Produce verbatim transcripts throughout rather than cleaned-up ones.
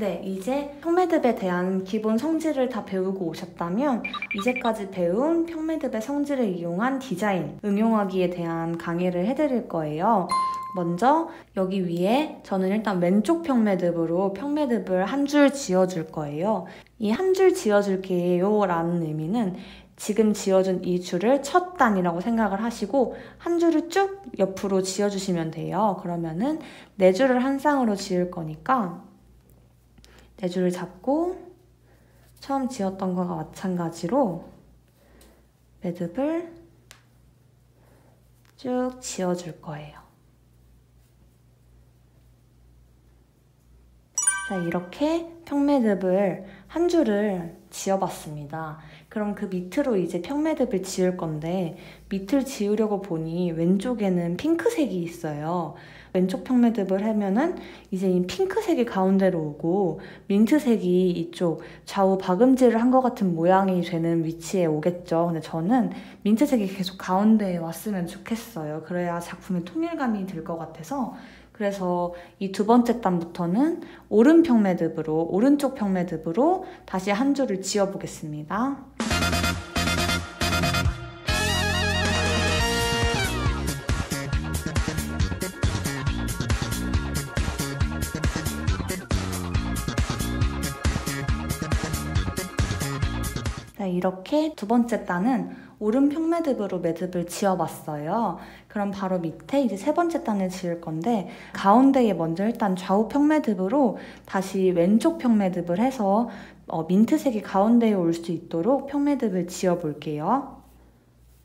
네, 이제 평매듭에 대한 기본 성질을 다 배우고 오셨다면 이제까지 배운 평매듭의 성질을 이용한 디자인, 응용하기에 대한 강의를 해드릴 거예요. 먼저 여기 위에 저는 일단 왼쪽 평매듭으로 평매듭을 한 줄 지어줄 거예요. 이 한 줄 지어줄게요 라는 의미는 지금 지어준 이 줄을 첫 단이라고 생각을 하시고 한 줄을 쭉 옆으로 지어주시면 돼요. 그러면은 네 줄을 한 쌍으로 지을 거니까 네 줄을 잡고 처음 지었던 거와 마찬가지로 매듭을 쭉 지어줄 거예요. 자, 이렇게 평매듭을 한 줄을 지어봤습니다. 그럼 그 밑으로 이제 평매듭을 지을 건데 밑을 지으려고 보니 왼쪽에는 핑크색이 있어요. 왼쪽 평매듭을 하면은 이제 이 핑크색이 가운데로 오고 민트색이 이쪽 좌우 박음질을 한 것 같은 모양이 되는 위치에 오겠죠. 근데 저는 민트색이 계속 가운데에 왔으면 좋겠어요. 그래야 작품의 통일감이 들 것 같아서 그래서 이 두 번째 단부터는 오른 평매듭으로, 오른쪽 평매듭으로 다시 한 줄을 지어보겠습니다. 네, 이렇게 두 번째 단은 오른 평매듭으로 매듭을 지어봤어요. 그럼 바로 밑에 이제 세 번째 단을 지을 건데 가운데에 먼저 일단 좌우 평매듭으로 다시 왼쪽 평매듭을 해서 어, 민트색이 가운데에 올 수 있도록 평매듭을 지어볼게요.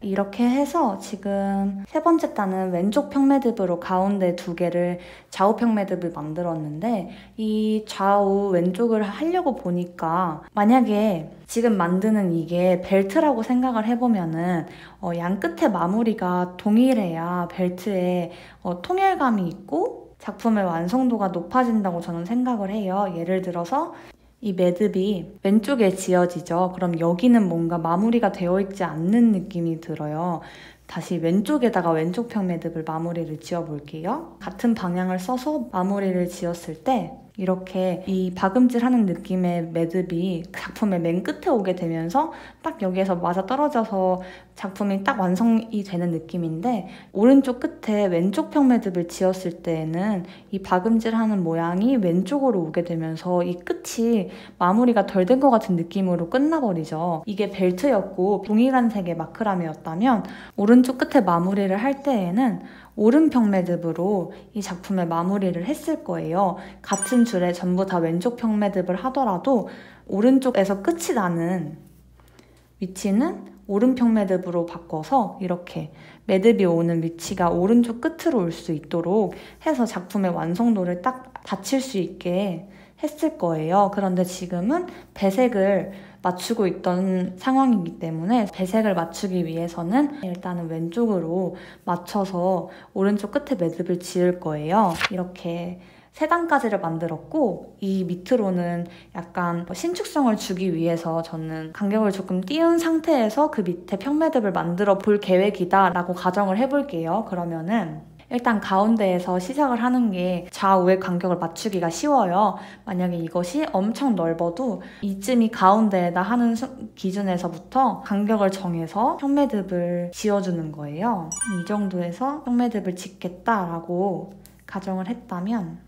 이렇게 해서 지금 세 번째 단은 왼쪽 평매듭으로 가운데 두 개를 좌우 평매듭을 만들었는데 이 좌우 왼쪽을 하려고 보니까 만약에 지금 만드는 이게 벨트라고 생각을 해보면은 어, 양 끝에 마무리가 동일해야 벨트에 어, 통일감이 있고 작품의 완성도가 높아진다고 저는 생각을 해요. 예를 들어서 이 매듭이 왼쪽에 지어지죠. 그럼 여기는 뭔가 마무리가 되어 있지 않는 느낌이 들어요. 다시 왼쪽에다가 왼쪽 평매듭을 마무리를 지어볼게요. 같은 방향을 써서 마무리를 지었을 때 이렇게 이 박음질하는 느낌의 매듭이 작품의 맨 끝에 오게 되면서 딱 여기에서 맞아떨어져서 작품이 딱 완성이 되는 느낌인데 오른쪽 끝에 왼쪽 평매듭을 지었을 때에는 이 박음질하는 모양이 왼쪽으로 오게 되면서 이 끝이 마무리가 덜 된 것 같은 느낌으로 끝나버리죠. 이게 벨트였고 동일한 색의 마크라메였다면 오른쪽 끝에 마무리를 할 때에는 오른 평매듭으로 이 작품의 마무리를 했을 거예요. 같은 줄에 전부 다 왼쪽 평매듭을 하더라도 오른쪽에서 끝이 나는 위치는 오른 평매듭으로 바꿔서 이렇게 매듭이 오는 위치가 오른쪽 끝으로 올 수 있도록 해서 작품의 완성도를 딱 닫힐 수 있게 했을 거예요. 그런데 지금은 배색을 맞추고 있던 상황이기 때문에 배색을 맞추기 위해서는 일단은 왼쪽으로 맞춰서 오른쪽 끝에 매듭을 지을 거예요. 이렇게 세 단까지를 만들었고 이 밑으로는 약간 신축성을 주기 위해서 저는 간격을 조금 띄운 상태에서 그 밑에 평매듭을 만들어 볼 계획이다 라고 가정을 해볼게요. 그러면은 일단 가운데에서 시작을 하는 게 좌우의 간격을 맞추기가 쉬워요. 만약에 이것이 엄청 넓어도 이쯤이 가운데에다 하는 기준에서부터 간격을 정해서 평매듭을 지어주는 거예요. 이 정도에서 평매듭을 짓겠다라고 가정을 했다면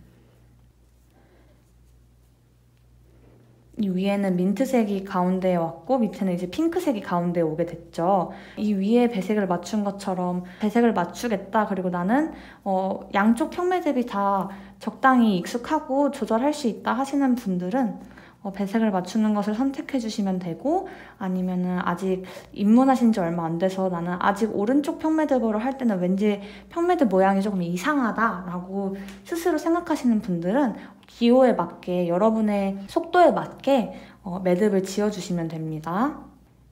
이 위에는 민트색이 가운데에 왔고 밑에는 이제 핑크색이 가운데에 오게 됐죠. 이 위에 배색을 맞춘 것처럼 배색을 맞추겠다. 그리고 나는 어, 양쪽 평매듭이 다 적당히 익숙하고 조절할 수 있다 하시는 분들은 어, 배색을 맞추는 것을 선택해 주시면 되고 아니면은 아직 입문하신 지 얼마 안 돼서 나는 아직 오른쪽 평매듭으로 할 때는 왠지 평매듭 모양이 조금 이상하다라고 스스로 생각하시는 분들은 기호에 맞게 여러분의 속도에 맞게 어, 매듭을 지어주시면 됩니다.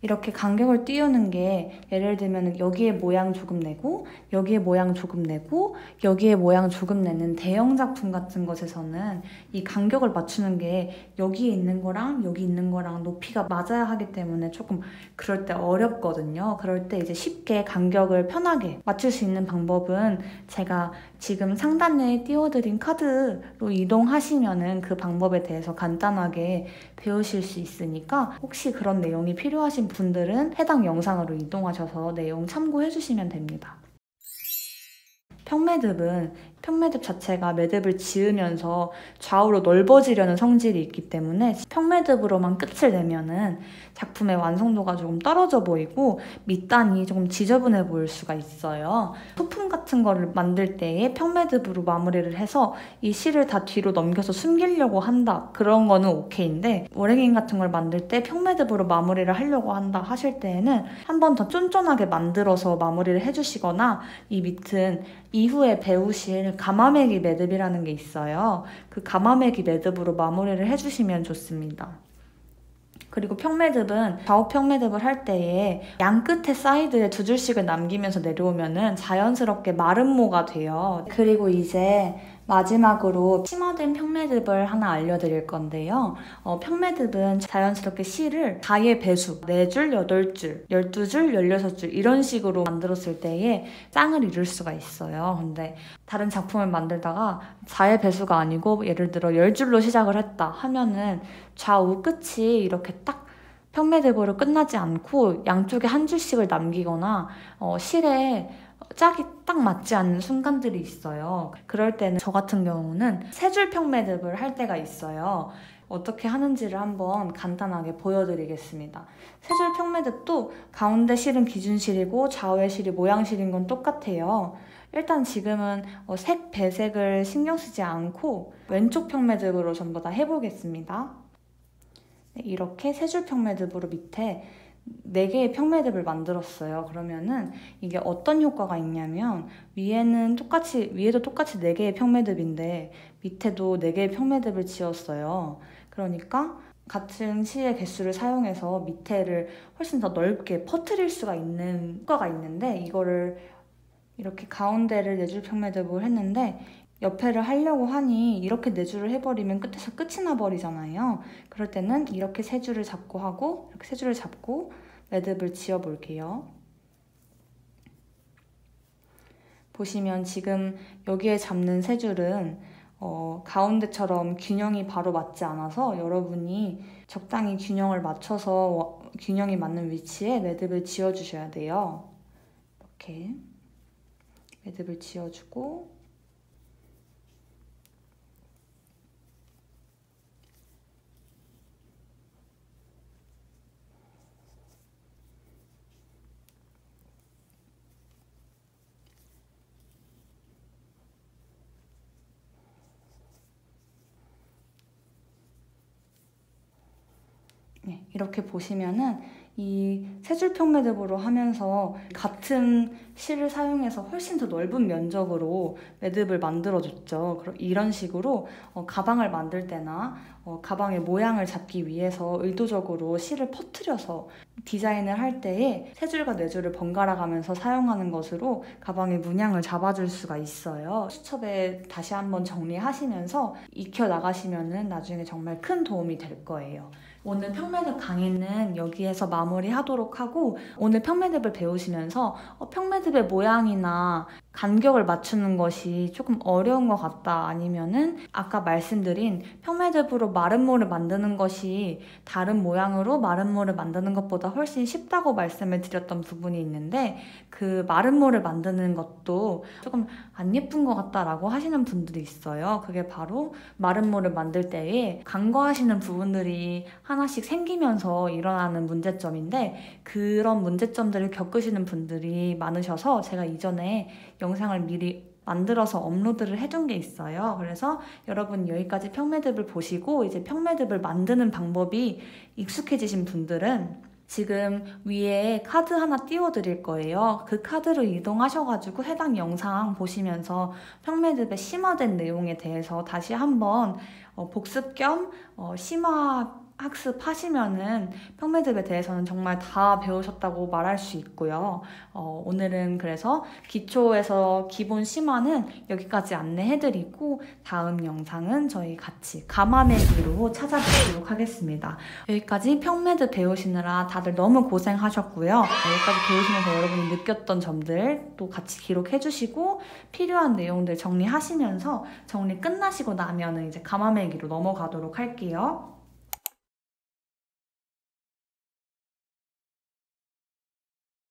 이렇게 간격을 띄우는 게 예를 들면 여기에 모양 조금 내고 여기에 모양 조금 내고 여기에 모양 조금 내는 대형 작품 같은 것에서는 이 간격을 맞추는 게 여기에 있는 거랑 여기 있는 거랑 높이가 맞아야 하기 때문에 조금 그럴 때 어렵거든요. 그럴 때 이제 쉽게 간격을 편하게 맞출 수 있는 방법은 제가 지금 상단에 띄워드린 카드로 이동하시면은 그 방법에 대해서 간단하게 배우실 수 있으니까 혹시 그런 내용이 필요하신 분들은 해당 영상으로 이동하셔서 내용 참고해 주시면 됩니다. 평매듭은 평매듭 자체가 매듭을 지으면서 좌우로 넓어지려는 성질이 있기 때문에 평매듭으로만 끝을 내면은 작품의 완성도가 조금 떨어져 보이고 밑단이 조금 지저분해 보일 수가 있어요. 소품 같은 거를 만들 때에 평매듭으로 마무리를 해서 이 실을 다 뒤로 넘겨서 숨기려고 한다, 그런 거는 오케이인데 월행인 같은 걸 만들 때 평매듭으로 마무리를 하려고 한다 하실 때에는 한 번 더 쫀쫀하게 만들어서 마무리를 해주시거나, 이 밑은 이후에 배우실 가마매기 매듭이라는 게 있어요. 그 가마매기 매듭으로 마무리를 해주시면 좋습니다. 그리고 평매듭은 좌우 평매듭을 할 때에 양 끝에 사이드에 두 줄씩을 남기면서 내려오면은 자연스럽게 마름모가 돼요. 그리고 이제 마지막으로 심화된 평매듭을 하나 알려드릴 건데요. 어, 평매듭은 자연스럽게 실을 다의 배수 네 줄, 여덟 줄, 열두 줄, 열여섯 줄 이런 식으로 만들었을 때에 쌍을 이룰 수가 있어요. 근데 다른 작품을 만들다가 다의 배수가 아니고 예를 들어 열 줄로 시작을 했다 하면은 좌우 끝이 이렇게 딱 평매듭으로 끝나지 않고 양쪽에 한 줄씩을 남기거나 어, 실에 짝이 딱 맞지 않는 순간들이 있어요. 그럴 때는 저 같은 경우는 세 줄 평매듭을 할 때가 있어요. 어떻게 하는지를 한번 간단하게 보여드리겠습니다. 세 줄 평매듭도 가운데 실은 기준실이고 좌우의 실이 모양실인 건 똑같아요. 일단 지금은 색, 배색을 신경 쓰지 않고 왼쪽 평매듭으로 전부 다 해보겠습니다. 이렇게 세 줄 평매듭으로 밑에 네 개의 평매듭을 만들었어요. 그러면은 이게 어떤 효과가 있냐면 위에는 똑같이, 위에도 똑같이 네 개의 평매듭인데 밑에도 네 개의 평매듭을 지었어요. 그러니까 같은 실의 개수를 사용해서 밑에를 훨씬 더 넓게 퍼뜨릴 수가 있는 효과가 있는데, 이거를 이렇게 가운데를 네 줄 평매듭을 했는데 옆에를 하려고 하니 이렇게 네 줄을 해버리면 끝에서 끝이 나버리잖아요. 그럴 때는 이렇게 세 줄을 잡고 하고 이렇게 세 줄을 잡고 매듭을 지어 볼게요. 보시면 지금 여기에 잡는 세 줄은 어, 가운데처럼 균형이 바로 맞지 않아서 여러분이 적당히 균형을 맞춰서 균형이 맞는 위치에 매듭을 지어 주셔야 돼요. 이렇게 매듭을 지어 주고 이렇게 보시면은 이 세 줄 평매듭으로 하면서 같은 실을 사용해서 훨씬 더 넓은 면적으로 매듭을 만들어줬죠. 이런 식으로 어, 가방을 만들 때나 어, 가방의 모양을 잡기 위해서 의도적으로 실을 퍼뜨려서 디자인을 할 때에 세 줄과 네 줄을 번갈아 가면서 사용하는 것으로 가방의 문양을 잡아줄 수가 있어요. 수첩에 다시 한번 정리하시면서 익혀나가시면은 나중에 정말 큰 도움이 될 거예요. 오늘 평매듭 강의는 여기에서 마무리하도록 하고, 오늘 평매듭을 배우시면서 어, 평매듭의 모양이나 간격을 맞추는 것이 조금 어려운 것 같다, 아니면은 아까 말씀드린 평매듭으로 마름모를 만드는 것이 다른 모양으로 마름모를 만드는 것보다 훨씬 쉽다고 말씀을 드렸던 부분이 있는데 그 마름모를 만드는 것도 조금 안 예쁜 것 같다라고 하시는 분들이 있어요. 그게 바로 마름모를 만들 때에 간과하시는 부분들이 하나씩 생기면서 일어나는 문제점인데, 그런 문제점들을 겪으시는 분들이 많으셔서 제가 이전에 영상을 미리 만들어서 업로드를 해둔 게 있어요. 그래서 여러분 여기까지 평매듭을 보시고 이제 평매듭을 만드는 방법이 익숙해지신 분들은 지금 위에 카드 하나 띄워드릴 거예요. 그 카드로 이동하셔가지고 해당 영상 보시면서 평매듭의 심화된 내용에 대해서 다시 한번 복습 겸 심화 학습하시면은 평매듭에 대해서는 정말 다 배우셨다고 말할 수 있고요. 어, 오늘은 그래서 기초에서 기본 심화는 여기까지 안내해드리고 다음 영상은 저희 같이 감아내기로 찾아뵙도록 하겠습니다. 여기까지 평매듭 배우시느라 다들 너무 고생하셨고요. 여기까지 배우시면서 여러분이 느꼈던 점들 또 같이 기록해주시고 필요한 내용들 정리하시면서 정리 끝나시고 나면은 이제 감아매기로 넘어가도록 할게요.